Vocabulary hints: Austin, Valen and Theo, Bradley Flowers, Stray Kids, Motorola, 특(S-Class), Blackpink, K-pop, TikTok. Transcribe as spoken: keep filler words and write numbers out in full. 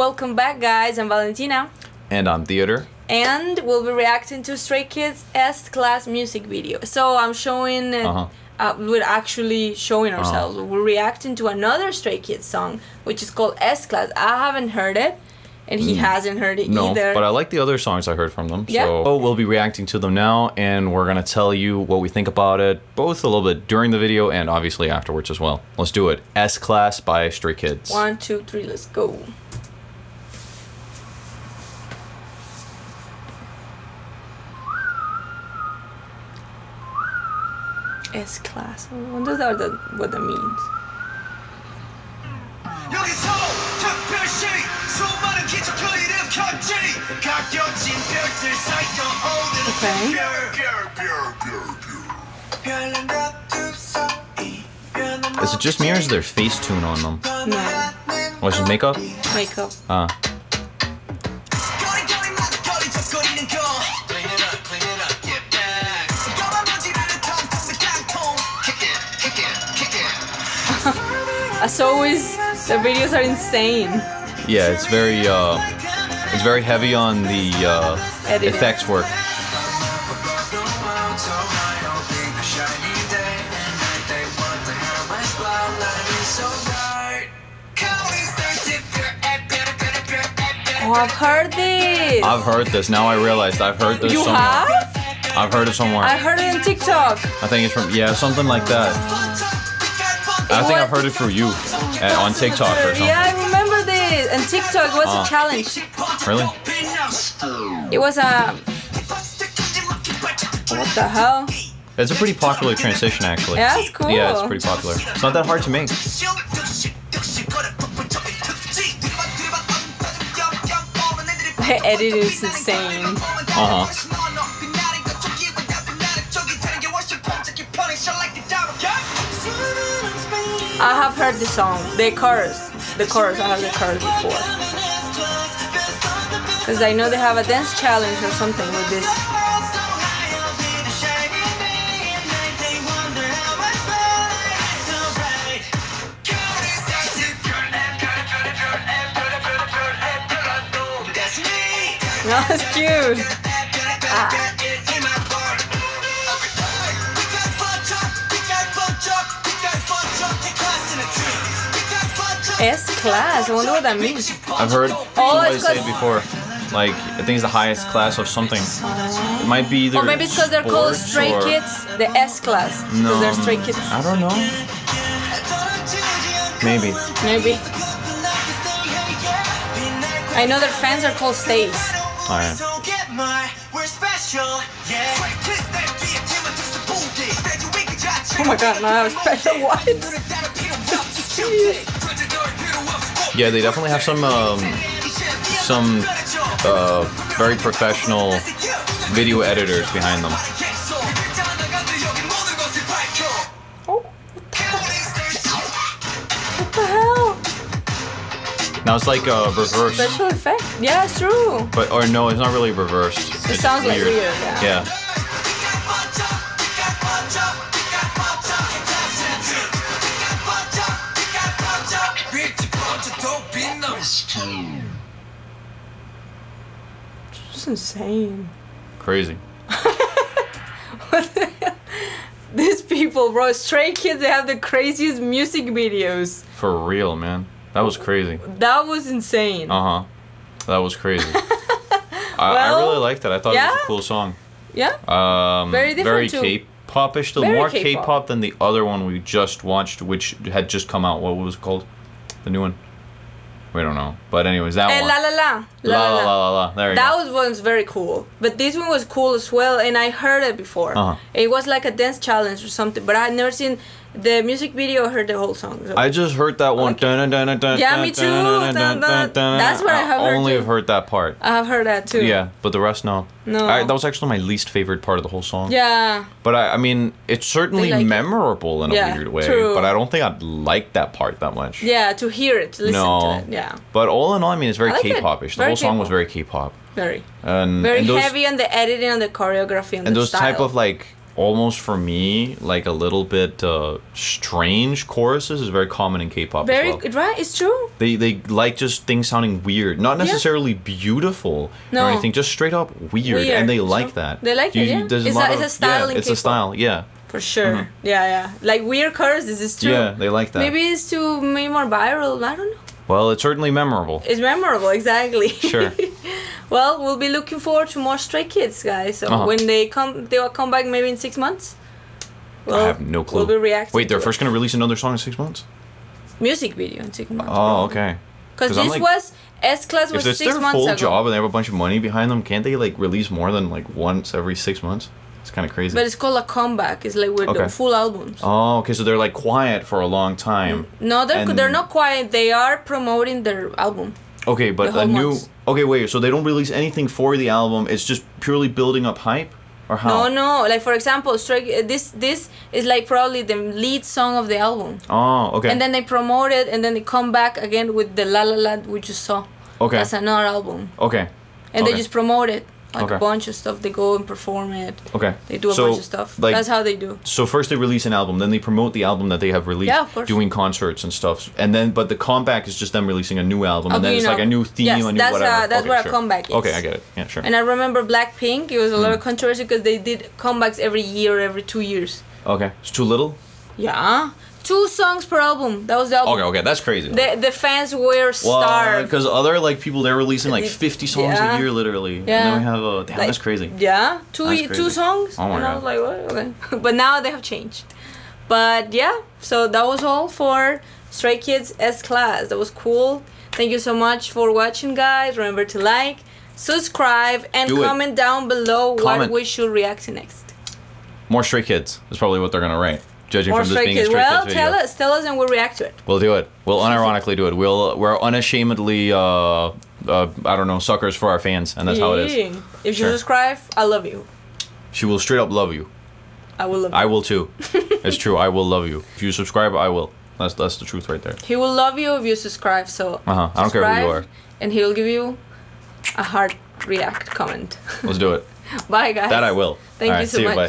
Welcome back, guys. I'm Valentina. And I'm Theodore. And we'll be reacting to Stray Kids' S-Class music video. So I'm showing... Uh-huh. Uh, we're actually showing ourselves. Uh-huh. We're reacting to another Stray Kids song, which is called S-Class. I haven't heard it. And he mm. hasn't heard it no, either. But I like the other songs I heard from them. Yeah. So we'll be reacting to them now, and we're gonna tell you what we think about it, both a little bit during the video and obviously afterwards as well. Let's do it. S-Class by Stray Kids. One, two, three, let's go. S-Class. I wonder what that means. Okay. Is it just me or is there face tune on them? No. What's his makeup? Makeup. Ah. Uh. As always, the videos are insane. Yeah, it's very uh, it's very heavy on the uh, effects work. Oh, I've heard this. I've heard this. Now I realized I've heard this. You somewhere. have? I've heard it somewhere. I heard it in TikTok. I think it's from yeah, something like that. I think what? I've heard it through you uh, on TikTok or something. Yeah, I remember this. And TikTok was uh, a challenge. Really? It was a... What the hell? It's a pretty popular transition, actually. Yeah, it's cool. Yeah, it's pretty popular. It's not that hard to make. The edit is insane. Uh-huh. I have heard the song, the chorus, the chorus, I have the chorus before. Because I know they have a dance challenge or something with this. No, it's cute. Ah. S-Class, I wonder what that means. I've heard somebody say it before. Like, I think it's the highest class of something. It might be either. Or maybe it's because they're called Stray Kids, the S-Class. Because no, they're Stray Kids. I don't know. Maybe. Maybe. I know their fans are called Stays. Alright. Oh my god, now I'm special. What? Yeah, they definitely have some um, some uh, very professional video editors behind them. Oh, what the hell? What the hell? Now it's like a reverse special effect. Yeah, it's true. But or no, it's not really reversed. It it's sounds weird. like weird. Yeah. yeah. It's insane. Crazy. What the hell? These people, bro, Stray Kids, they have the craziest music videos. For real, man. That was crazy. That was insane. Uh-huh. That was crazy. well, I, I really liked it. I thought yeah? it was a cool song. Yeah. Um, very different. Very K-pop-ish. More K-pop than the other one we just watched, which had just come out. What was it called? The new one. We don't know. But anyways, that hey, one. La la la. La la la la la. There you that go. That one was very cool. But this one was cool as well, and I heard it before. Uh-huh. It was like a dance challenge or something, but I had never seen the music video or heard the whole song. So I just heard that one. Okay. Dun, dun, dun, dun, yeah, me too. Dun, dun, dun, dun, dun. That's what I have I only heard. only have heard that part. I have heard that too. Yeah, but the rest, no. No. I, that was actually my least favorite part of the whole song. Yeah. But I, I mean, it's certainly like memorable it. in a yeah, weird way. True. But I don't think I'd like that part that much. Yeah, to hear it, to listen no. to it. Yeah. But all in all, I mean, it's very like K-pop-ish. The whole song was very K-pop. Very. And, very and those, heavy on the editing, on the choreography, on and the style. And those type of like... almost for me like a little bit uh, strange choruses is very common in K-pop. Very as well. Right, it's true. They they like just things sounding weird, not necessarily yeah. beautiful no. or anything, just straight up weird, weird. And they like so, that. They like you, it. Yeah, there's it's, a, a, it's of, a style. Yeah, in it's K-pop. A style. Yeah. For sure. Mm-hmm. Yeah, yeah. Like weird choruses is true. Yeah, they like that. Maybe it's to make more viral. I don't know. Well, it's certainly memorable. It's memorable, exactly. Sure. Well, we'll be looking forward to more Stray Kids, guys. So uh-huh. when they come, they will come back maybe in six months. Well, I have no clue. We'll be reacting. Wait, they're first going to release another song in six months? Music video in six months. Oh, okay. Because this like, was S-Class was six months ago. If it's their full job and they have a bunch of money behind them, can't they like release more than like once every six months? It's kind of crazy. But it's called a comeback. It's like with okay. the full albums. Oh, okay. So they're like quiet for a long time. No, they're they're not quiet. They are promoting their album. Okay, but a new. Months. Okay, wait. So they don't release anything for the album. It's just purely building up hype, or how? No, no. Like for example, Stray, this this is like probably the lead song of the album. Oh, okay. And then they promote it, and then they come back again with the La La Land, which you saw. Okay. That's another album. Okay. And okay. they just promote it. Like okay. a bunch of stuff. They go and perform it. Okay. They do a so, bunch of stuff. Like, that's how they do. So first they release an album, then they promote the album that they have released. Yeah, of course. Doing concerts and stuff. And then, but the comeback is just them releasing a new album. Okay, and then it's know. Like a new theme, yes, a new that's whatever. A, that's okay, what sure. a comeback is. Okay, I get it. Yeah, sure. And I remember Blackpink, it was a lot mm. of controversy because they did comebacks every year, every two years. Okay. It's too little? Yeah. Two songs per album. That was the album. Okay, okay, that's crazy. The, the fans were starved. Because well, other like people, they're releasing like fifty songs yeah. a year, literally. Yeah. And then we have a damn. Like, that's crazy. Yeah, two crazy. two songs. Oh my and god. I was like, what? Okay. But now they have changed. But yeah, so that was all for Stray Kids S-Class. That was cool. Thank you so much for watching, guys. Remember to like, subscribe, and Do comment it. down below comment. what we should react to next. More Stray Kids is probably what they're gonna write. Judging from this being a Stray Kids video. Well, tell us, tell us, and we'll react to it. We'll do it. We'll unironically do it. We'll we're unashamedly, uh, uh, I don't know, suckers for our fans, and that's how it is. If you subscribe, I love you. She will straight up love you. I will love you. I will too. It's true. I will love you. If you subscribe, I will. That's that's the truth right there. He will love you if you subscribe. So uh huh. I don't care who you are. And he will give you a heart react comment. Let's do it. Bye guys. That I will. Thank you so much. Bye.